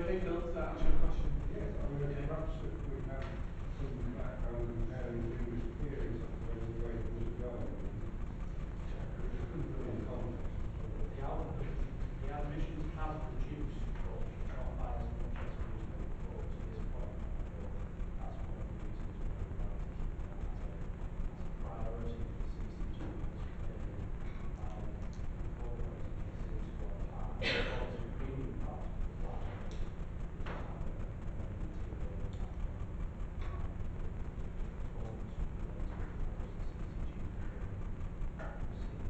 okay, Phil? Does that answer your question? Yes, I mean, it's absolutely. We have some background in how you do this theory, sometimes the way things are going. The admissions have reduced,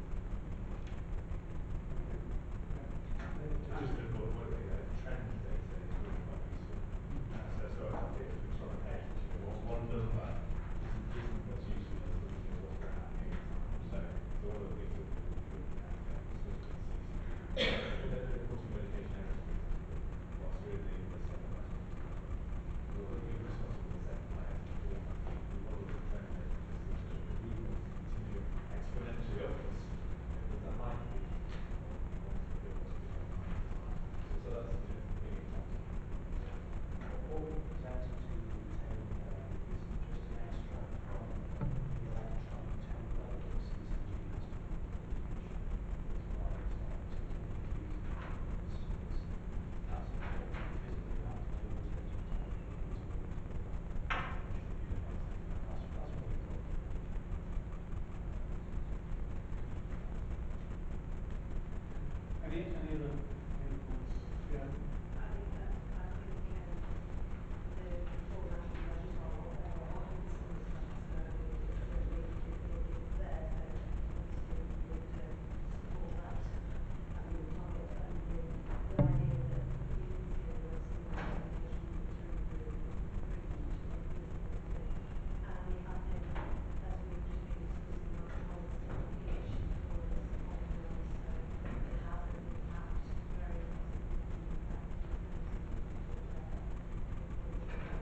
but not by as much as we used to before,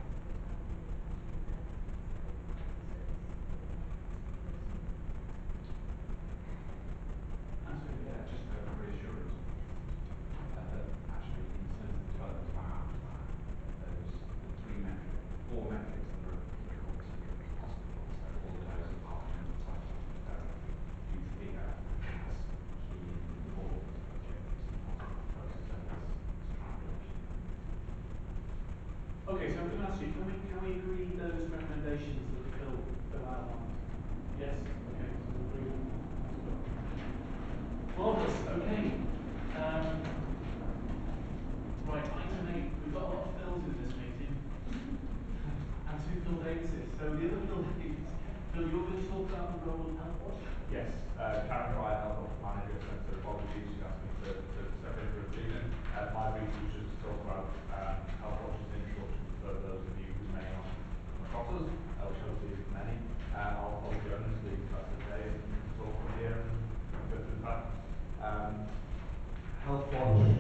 so it's probably not good. That's one of the reasons why we like to keep that as a priority for CCG. Okay, so I'm going to ask you, can we agree those recommendations that we fill outlined? Yes? Okay, so we'll bring them on. Marvellous, okay. Right, item 8. We've got a lot of Phils in this meeting. And 2 Phil Davises. So the other Phil Davises, Phil, you're going to talk about the role of Healthwatch? Yes, Karen Pryor, Healthwatch Manager, Centre of Apology. She asked me to step in for a reason. My reason was just to talk about Healthwatch's introduction for those of you who may not come across us, which hopefully is many. I'll follow the owners lead class today and talk from here and go through that. Healthwatch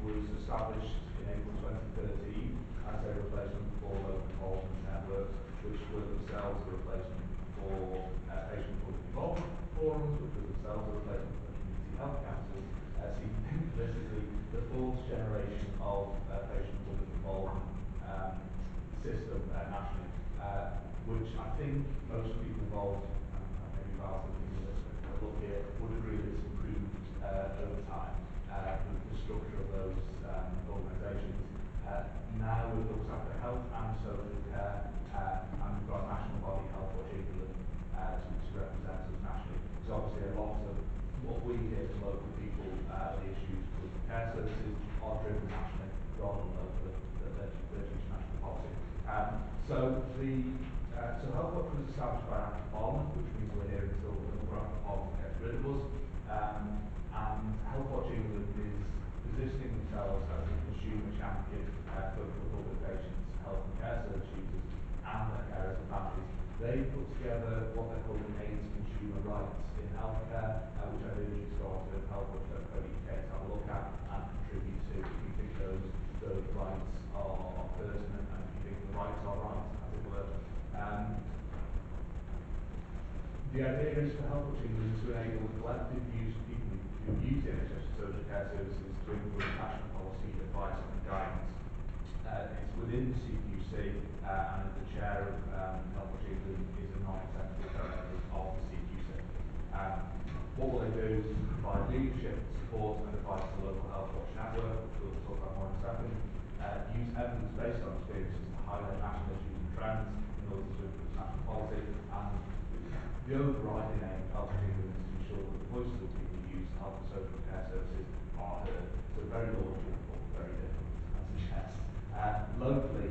was established in April 2013 as a replacement for local involvement networks, which were themselves a replacement for patient public involvement forums, which were themselves a replacement for community health councils. So you can think this is the fourth generation of patient public involvement system nationally, which I think most people involved, and maybe Val's looking at look here, would agree that it's improved over time with the structure of those organisations. Now it looks after health and social care, and we've got a national body, Healthwatch England, to represent us nationally. There's obviously a lot of what we hear from local people, the issues with care services are driven nationally rather than local, there's international policy. So Healthwatch was established by Act of Parliament, which means we're here until another Act of Parliament gets rid of us. And Healthwatch England is positioning themselves as a consumer champion for public patients, health and care service users, and their carers and families. They put together what they're calling aids consumer rights in healthcare, which I think is started at healthwatch.co.uk to have a look at and contribute to if you think those rights are pertinent and if you think the rights are right, as it were. The idea is for Healthwatch England to enable collective views from people who use NHS social care services to influence national policy, advice and guidance. It's within the CQC and the chair of Healthwatch England is a non-executive director of the CQC. What will they do is provide leadership, support and advice to the local Healthwatch network, which we'll talk about more in a second, use evidence based on experiences to highlight national issues and trends in order to improve national policy, and the overriding aim of Healthwatch England is to ensure that the voices of people who use health and social care services are heard. So very large report, very different as a chest. Locally,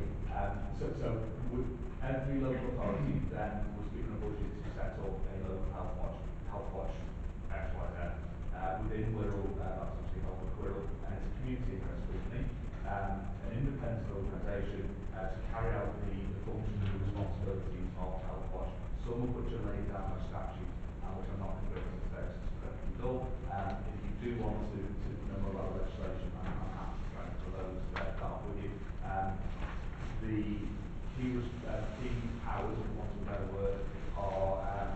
every local authority then was given a budget to set up a local Healthwatch XYZ. Within Wirral, that's obviously Healthwatch Wirral, and it's a community interest scrutiny, an independent organisation to carry out the functions and responsibilities of Healthwatch, some of which are laid down by statute, and which I'm not going to go into today because it's correctly done. If you do want to know about legislation, I'm happy to go into those that are with you. The key powers, for want of a better word, are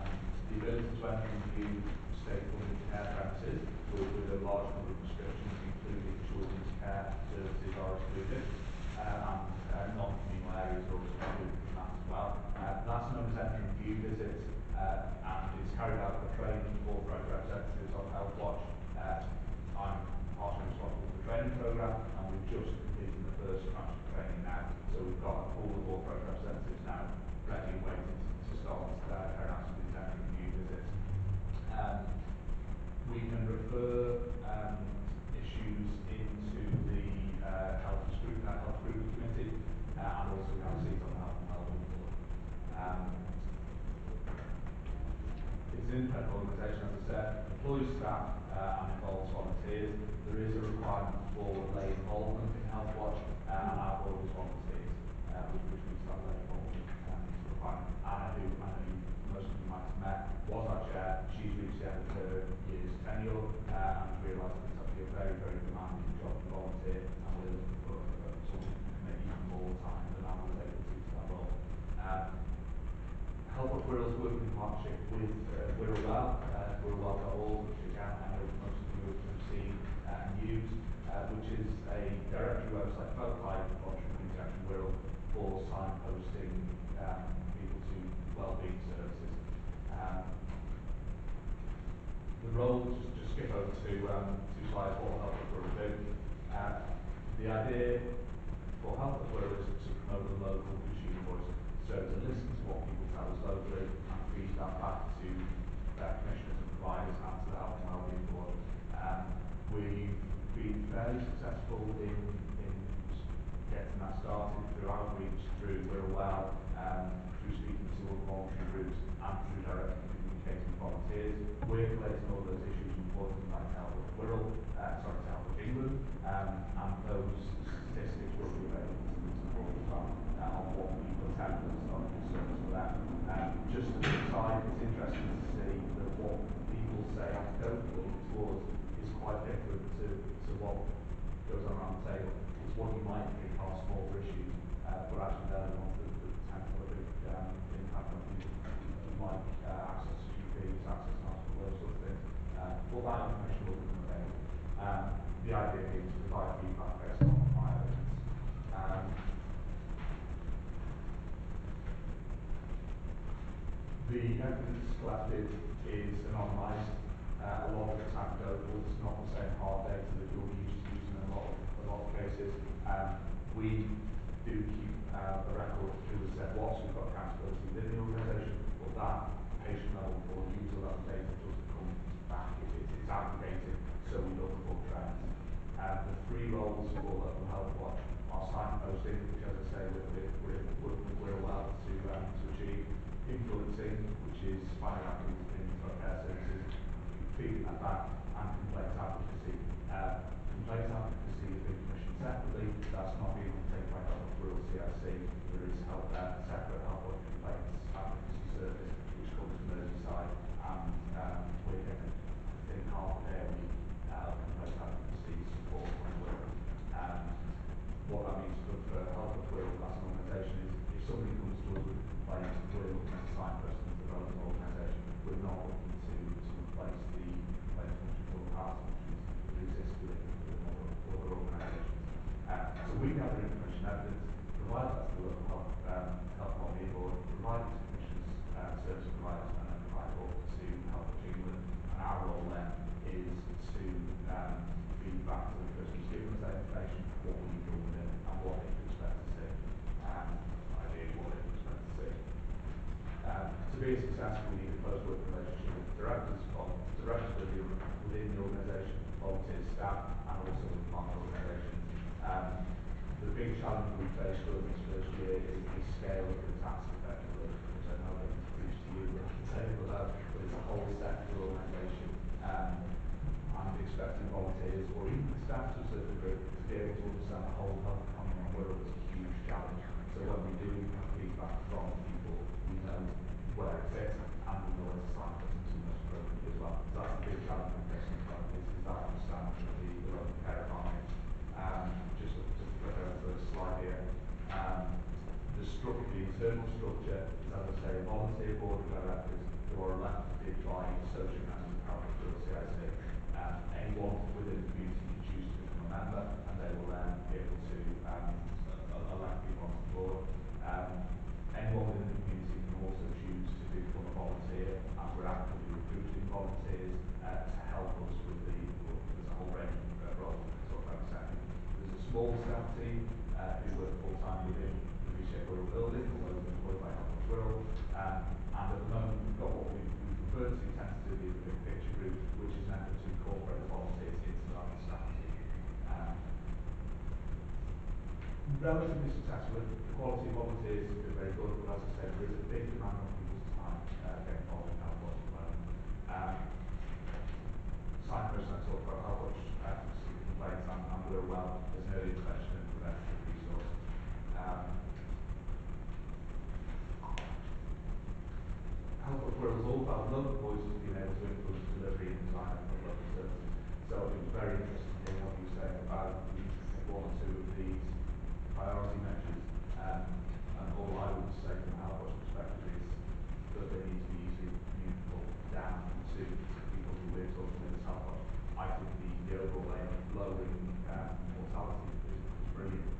the ability to enter new state-funded care practices with a large number of prescriptions, including children's care services, are excluded, and non-communal areas are also included in that as well. That's known as NMPU visits, and it's carried out by training for representatives of Healthwatch. I'm partially responsible for the training programme, and we've just completed the first tranche of training now. So we've got a pool of Healthwatch representatives now ready and waiting to start carrying out some of these NMPU visits. We can refer issues into the health scrutiny committee, and also we have a seat on the health and wellbeing board. It's an independent organisation, as I said, employs staff and involves volunteers. There is a requirement for lay involvement in Healthwatch, and I've always volunteers, which means that lay involvement requirement. And I do most of you might have met, was our chair. She's reached the end of her year's tenure and realised that it's actually a very, very demanding job to volunteer, and we're looking for something maybe more time than I was able to that role. Healthwatch Wirral's working in partnership with WirralWell, wirralwell.org, which again I know most of you have seen and used, which is a directory website developed by Healthwatch and Wirral for signposting people to wellbeing services. The role, just skip over to 2 slides, what Healthwatch Wirral do. The idea for Healthwatch Wirral is to promote the local consumer voice, so to listen to what people tell us locally and feed that back to their commissioners and providers and to the Health and Wellbeing Board. We've been fairly successful in getting that started through outreach, through WirralWell, through speaking to all the voluntary groups and through directly communicating with volunteers. We're collecting all those issues and reporting them back to Healthwatch England, and those statistics will be available to them on what we attempt to start to service for that. Just as an aside, it's interesting to see that what people say anecdotally towards is quite different to what goes on around the table. It's what you might think are smaller issues, but actually they're the ones that tend to have a big impact on people, like access to GPs, access to hospital, those sort of things. All that information will be available. The idea is to provide feedback based on my evidence. The evidence collected is anonymised. A lot of it's anecdotal, it's not the same hard data that you're used to using in a lot of cases. We do keep a record through the set loss, we've got accountability within the organisation, but that patient level or user level data doesn't come back, it's aggregated, so we look for trends. The 3 roles for local Healthwatch are signposting, which as I say we're allowed to achieve, influencing, which is finding out people's opinions about care services, feeding that back, and complaint advocacy. Complaint advocacy has been commissioned separately, that's not being undertaken by Healthwatch Wirral CIC. There is a separate Healthwatch complaints advocacy service which comes from Merseyside, and we're getting in half a day a week complaint advocacy support from Wirral. What that means for Healthwatch Wirral as an organisation is if somebody comes to us with complaints, we're looking to sign person to the relevant organisation, we're not looking to replace the back to the first consumer with that information, what we need from them and what they can expect to see, and ideally what they can expect to see. To be successful, we need a close working relationship with directors within the organisation, volunteers, staff, and also with partner organisations. The big challenge we faced during this first year is the scale of the task effectively, which I know I've introduced to you at the table about, but it's a whole sector organisation. And expecting volunteers or even staff to a certain degree to be able to understand the whole health economy and world is a huge challenge. So when we do have feedback from people, we know where it fits and we know it's assigned to the most appropriate as well. So that's the big challenge we're facing is that understanding of the local care economy. Just to flip over to the slide here. The structure, the internal structure is, as I say, a volunteer board of directors who are elected by social and agricultural CIC. Anyone within the community can choose to become a member, and they will then be able to elect people on the board. Anyone within the community can also choose to become a volunteer, and we're actively recruiting volunteers to help us with the there's a whole range of roles we can talk about in a second. There's a small staff team who work full time within the Reshape Wirral building, although we're employed by Healthwatch Wirral. And at the moment, we've got what we refer to tentatively as the big picture group, which is an effort to incorporate volunteers into our strategy. Relatively successful, the quality of volunteers has been very good, but as I said, there is a big demand on people's time getting involved in Healthwatch at the moment. Simon Person, I talked about Healthwatch complaints and WirralWell as an early intervention and preventative resource. Healthwatch Wirral is all about local voices being able to influence delivery and design of local services. So it was very interesting to hear what you were saying about one or two of these priority measures. And all I would say from Healthwatch's perspective is that they need to be easily communicable down to people who live talking in this Healthwatch. I think the overall aim of lowering mortality is brilliant.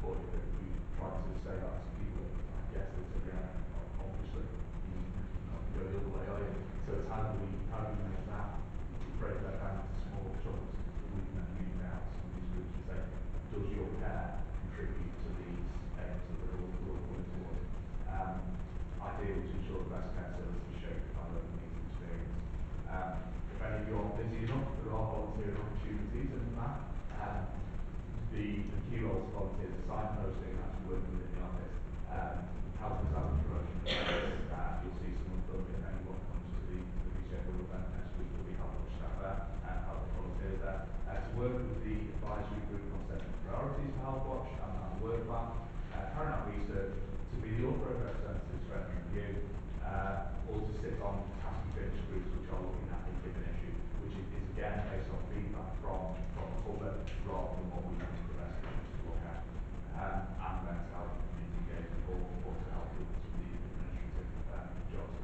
But if we try to say that to people, I guess it's again, obviously. Go the other way, are you? So it's how do we make that, break that down into small chunks that we can then move out some of these groups and say, does your care contribute to these aims that we're all going towards? Ideally, to ensure the best care service is shaped by local needs and experience. If any of you are busy enough, there are volunteering opportunities in that. The key roles of volunteers are signposting and actually working within the office, helping us out with promotion process. You'll see some if anyone comes to the Reshape Wirral event next week, we'll be helping staff there and helping volunteers there. To work with the advisory group on setting priorities for Healthwatch and work plan, carry out research, to be the author of representatives for NMPU, or to sit on task and finish groups which are looking at a given issue, which is again based on feedback from the public rather than what we want the rest of us to look at, and then to help community engagement or to help with the administrative jobs.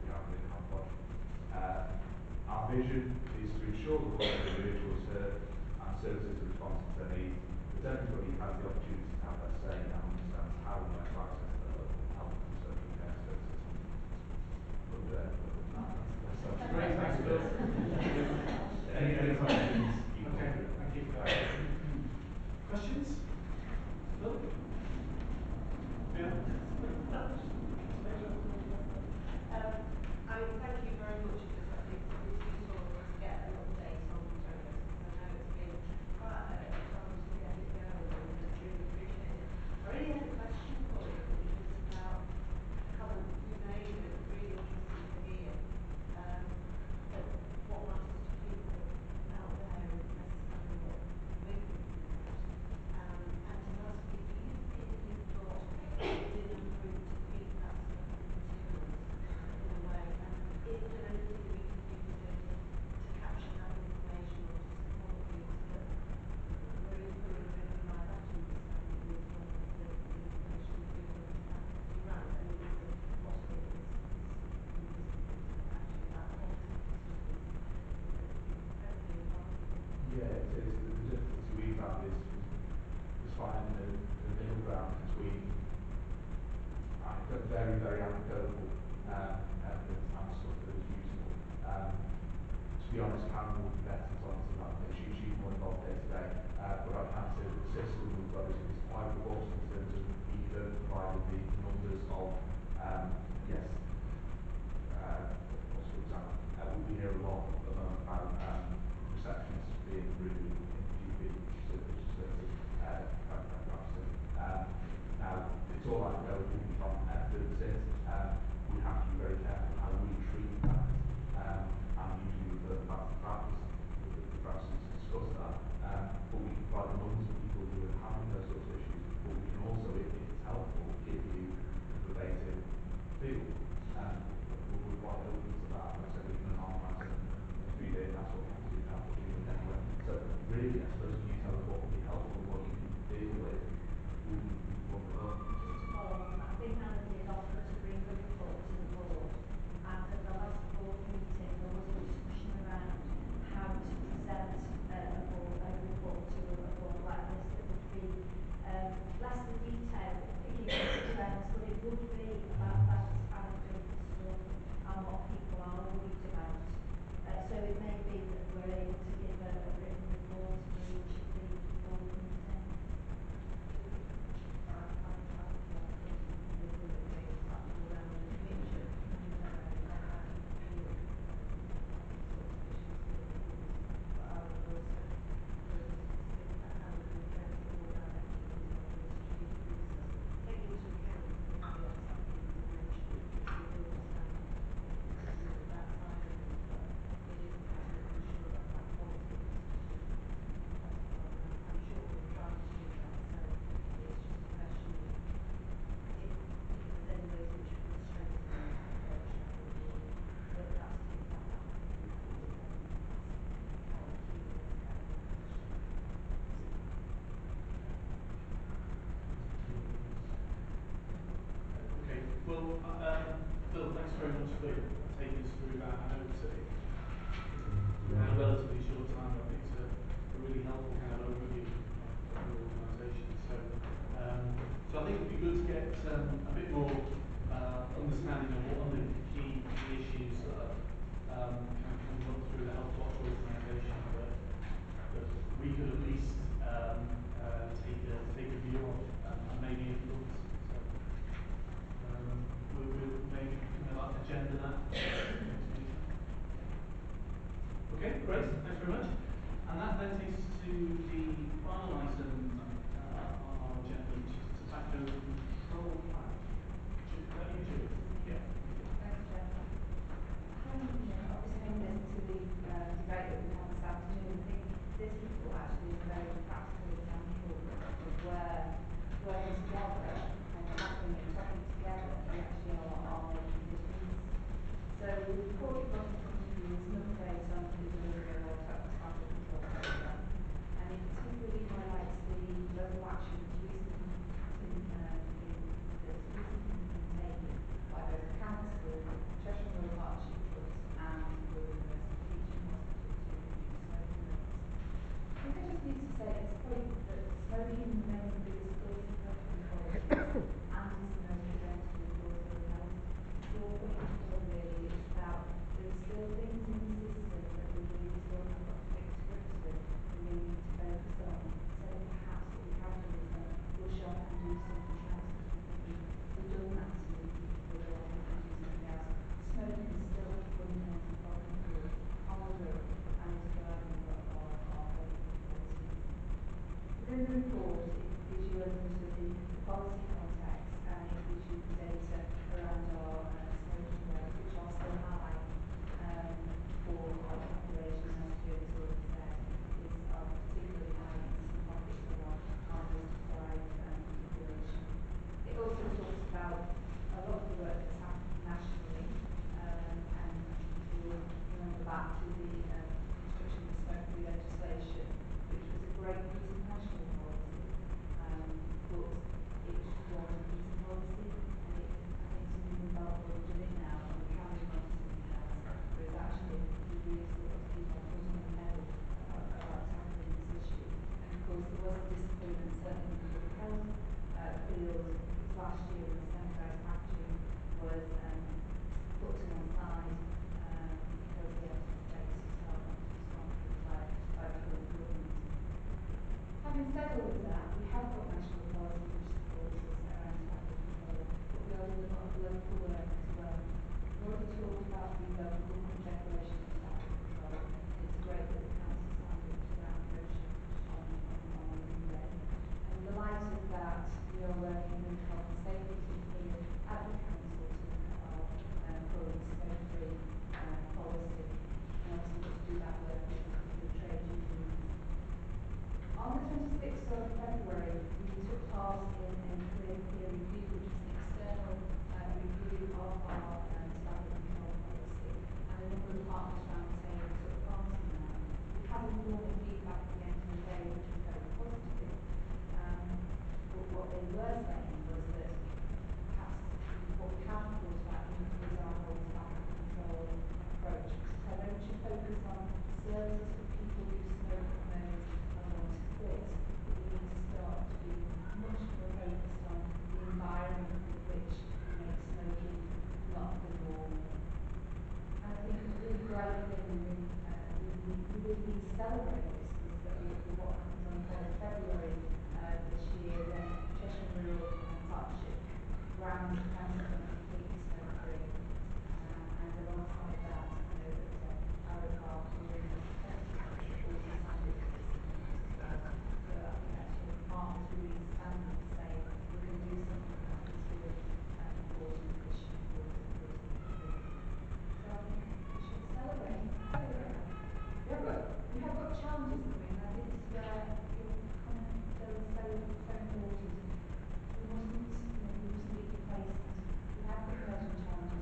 Our vision is to ensure the voice of individuals heard and services are responsive to their needs, that everybody has the opportunity to have their say and understands how we might access their local health and social care services. Great, thanks Bill. Any questions? Okay, thank you for that. Questions? Bill? Thank you very much. To be be honest, Karen will be better as well as that. She's more involved day to day, but I can say that the system we've got is quite robust in terms of either providing the numbers of, yes, what's for example, we'll be here a lot at the moment about receptionists being really in services, now, it's all like going from efforts, we have to be very careful how we treat that. And usually with the practice, the practices discuss that. But we can provide the numbers of people who are having those sorts of issues, but we can also, if it's helpful, give you a verbatim feel. We're quite open to that. Like I said, we can anonymize it in 3 days, that's what we have to do now, we're doing it anyway. So, really, I suppose you tell them what would be helpful, what you can deal with. I think Andy had offered to bring the report to the board, and at the last board meeting there was a discussion around how to present a report to a board like this that would be less than detailed, picking up the trends, but it would be about that anecdotal stuff and what people are worried about. So it may be that we're able to give a written report to each of the board meetings. Phil, thanks very much for taking us through that. I know it's a relatively short time, I think it's a really helpful kind of overview of your organisation. So I think it would be good to get a bit more understanding of what are the key issues that can come through the Healthwatch organisation that we could at least take a view of and maybe influence. We'll make agenda that. Okay, great, thanks very much. And that then takes us to the final item on our agenda, which is tobacco control plan. Yeah. Thanks, Jeff. I was going to listen to the debate that we had this afternoon and think this report actually is a very practical example of where it's gathered. When we're talking together, we actually are making a difference. So the report we've got in front of you is number 8 on the WirralWell tobacco control programme, and it particularly highlights the local action that's recently been taken by both the council, Cheshire Rural Partnership Trust, and the University Teaching Hospital to reduce smoking rates. I think I just need to say it's a point that smoking remains the biggest source of health inequality. Together with that, we have got national policy which supports us around traffic control, but we are doing a lot of local work as well. In order to about the local government declaration of traffic control, it's great that the council signed up to that approach on Monday. And in the light of that, we are working with health and safety here at the council to look at our current smoke-free policy, and also to do that work with trade unions. On the 26th of February, we took part in a peer review, which is an external review of our traffic control policy, and a number of partners around the table took part in that. We had enormous feedback at the end of the day, which was very positive, but what they were saying was that perhaps what we haven't thought about is our whole traffic control approach. So don't you focus on services for people who smoke and those quit, but we need to start to be much more focused on the environment in which we make smoking not the norm. And I think the really great thing we really need to celebrate this is that what happens on 3rd February this year when Cheshire Rural Partnership grants council completely smoke-free, and alongside that, I know that Arrow Park is really successful. Partners really stand up and say we're going to do something about this really important issue for the community. So I think we should celebrate. We have got challenges coming, and I think this is where the comment is so important. We must be complacent. We have got urgent challenges around smoking, the impact of e-cigarettes and the prevalence of the e-cigarettes and the shops popping up all over the place. What we're trying to do to normalise smoking, people are now using e-cigarettes because it's not covered by smoking legislation, and there's also issues that we've got around children and people around disposing of cigarettes that are being sold, and again aren't protected by legislation.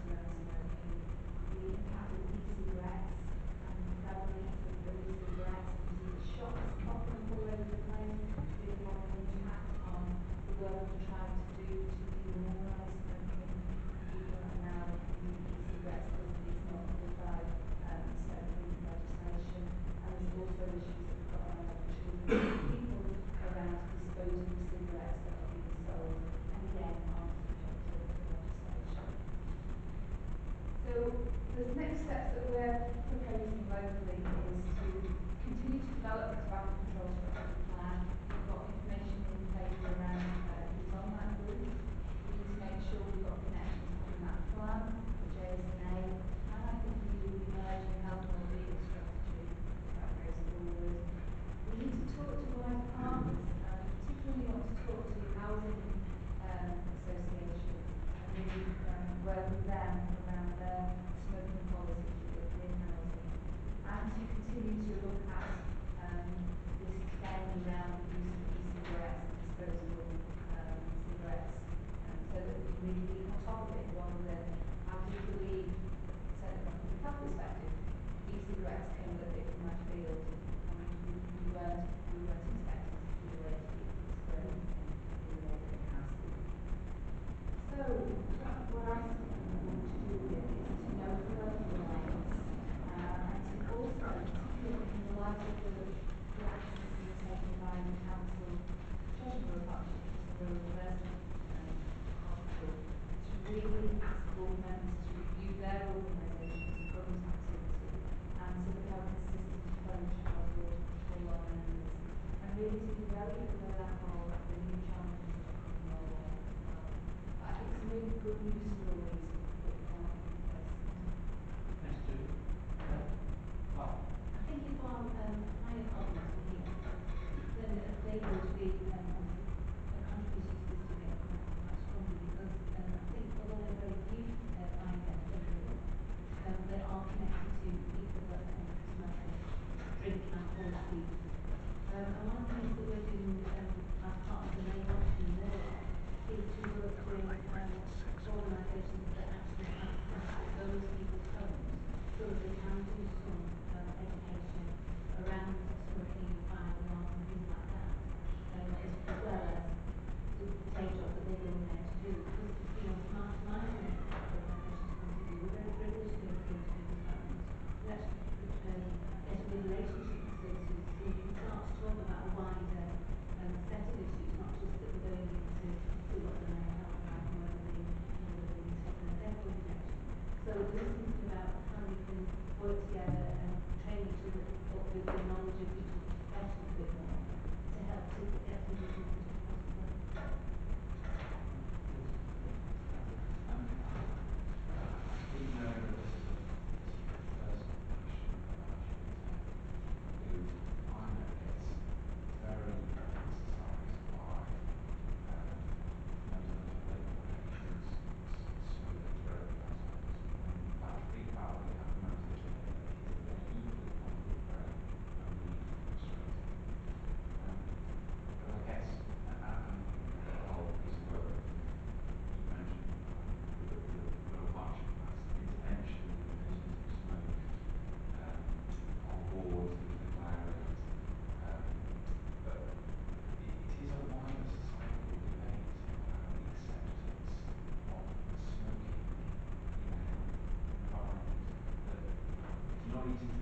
So the next steps that we're proposing locally is to continue to develop the tobacco control strategy plan. We've got information in place around on that group. We need to make sure we've got connections between that plan, the JSNA, and I think we need to merge and help our legal strategy that goes forward. We need to talk to wider partners, particularly want to talk to housing associations and really work with them around their smoking policy within housing, and to continue to look at this trend around the use of e-cigarettes and disposable cigarettes, so that we can really be on top of it rather than, I do believe, certainly from a health perspective, e-cigarettes came with it from my field, and we weren't inspectors, we were growing in the neighbouring houses. So what I think we want to do is to know the local rights, and to also, particularly in the light of the actions being taken by the council, Treasurer Partnership, the University Hospital, to really ask all members to review their organisation's current activity, and so we have a consistent approach across all our members, and really to be very aware of the new challenges that come our way as well. But I think some really good news stories that come out in place. Thanks, Julie. Wow. I think if our higher partners were here, then they would be that are connected to people that smoke and drink alcohol and use. And one of the things that we're doing as part of the Healthwatch England is to work with organisations that actually have access to those people's homes so that they can do some education around smoking and fire alarms and things like that, as well as the day job that they were meant to do. Because you know, so this is about how we can work together and train each other meetings